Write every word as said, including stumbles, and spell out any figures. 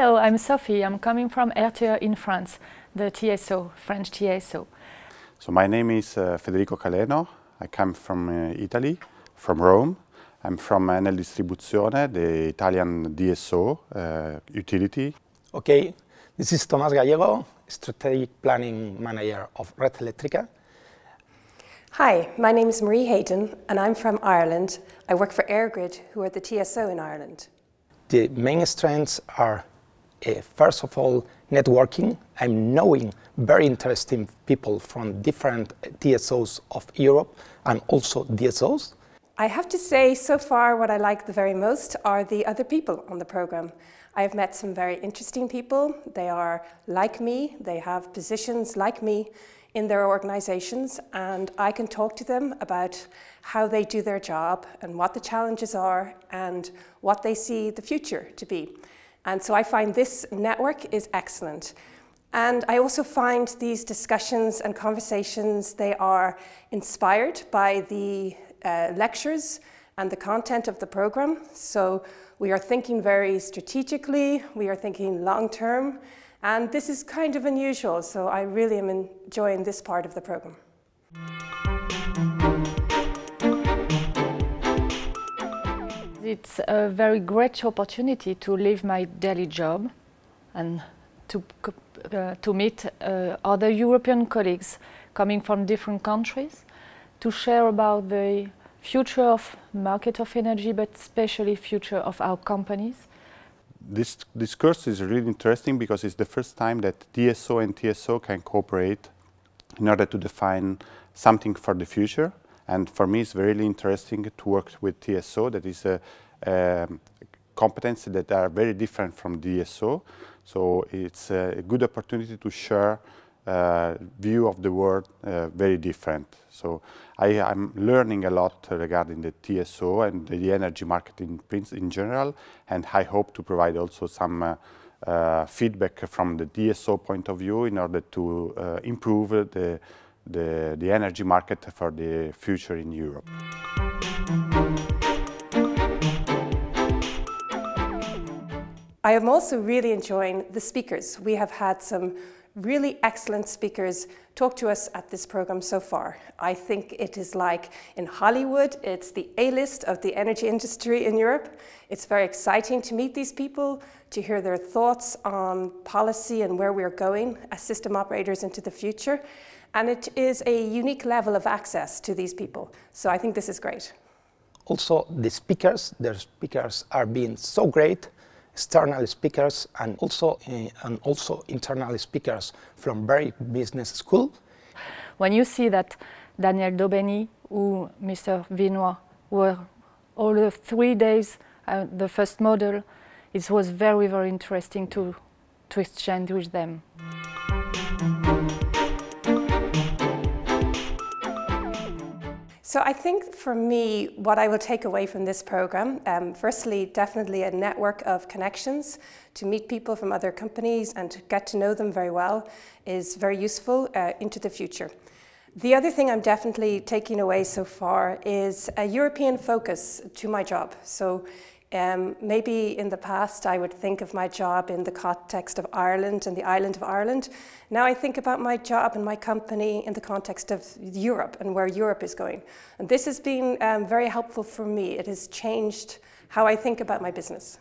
Hello, I'm Sophie. I'm coming from R T E in France, the T S O, French T S O. So my name is uh, Federico Caleno. I come from uh, Italy, from Rome. I'm from Enel Distribuzione, the Italian D S O uh, utility. Okay, this is Tomas Gallego, Strategic Planning Manager of Red Eléctrica. Hi, my name is Marie Hayden and I'm from Ireland. I work for Airgrid, who are the T S O in Ireland. The main strengths are, uh, first of all, networking. I'm knowing very interesting people from different T S Os of Europe and also D S Os. I have to say, so far, what I like the very most are the other people on the program. I have met some very interesting people. They are like me, they have positions like me in their organizations, and I can talk to them about how they do their job and what the challenges are and what they see the future to be. And so I find this network is excellent. And I also find these discussions and conversations, they are inspired by the Uh, lectures and the content of the program. So we are thinking very strategically, we are thinking long term, and this is kind of unusual, so I really am enjoying this part of the program. It's a very great opportunity to leave my daily job and to, uh, to meet uh, other European colleagues coming from different countries, to share about the future of market of energy, but especially future of our companies. This, this course is really interesting because it's the first time that D S O and T S O can cooperate in order to define something for the future. And for me, it's really interesting to work with T S O. That is a, a competence that are very different from D S O. So it's a good opportunity to share Uh, view of the world uh, very different. So I am learning a lot regarding the T S O and the energy market in, in general, and I hope to provide also some uh, uh, feedback from the D S O point of view in order to uh, improve the, the, the energy market for the future in Europe. I am also really enjoying the speakers. We have had some really excellent speakers talk to us at this program so far. I think it is like in Hollywood, it's the A-list of the energy industry in Europe. It's very exciting to meet these people, to hear their thoughts on policy and where we're going as system operators into the future. And it is a unique level of access to these people. So I think this is great. Also, the speakers, their speakers are being so great. External speakers and also, uh, and also internal speakers from very business school. When you see that Daniel Daubeny or Mister Vinois were all the three days uh, the first model, it was very, very interesting to, to exchange with them. So I think for me, what I will take away from this program, um, firstly, definitely a network of connections to meet people from other companies and to get to know them very well is very useful uh, into the future. The other thing I'm definitely taking away so far is a European focus to my job. So um, maybe in the past, I would think of my job in the context of Ireland and the island of Ireland. Now I think about my job and my company in the context of Europe and where Europe is going. And this has been um, very helpful for me. It has changed how I think about my business.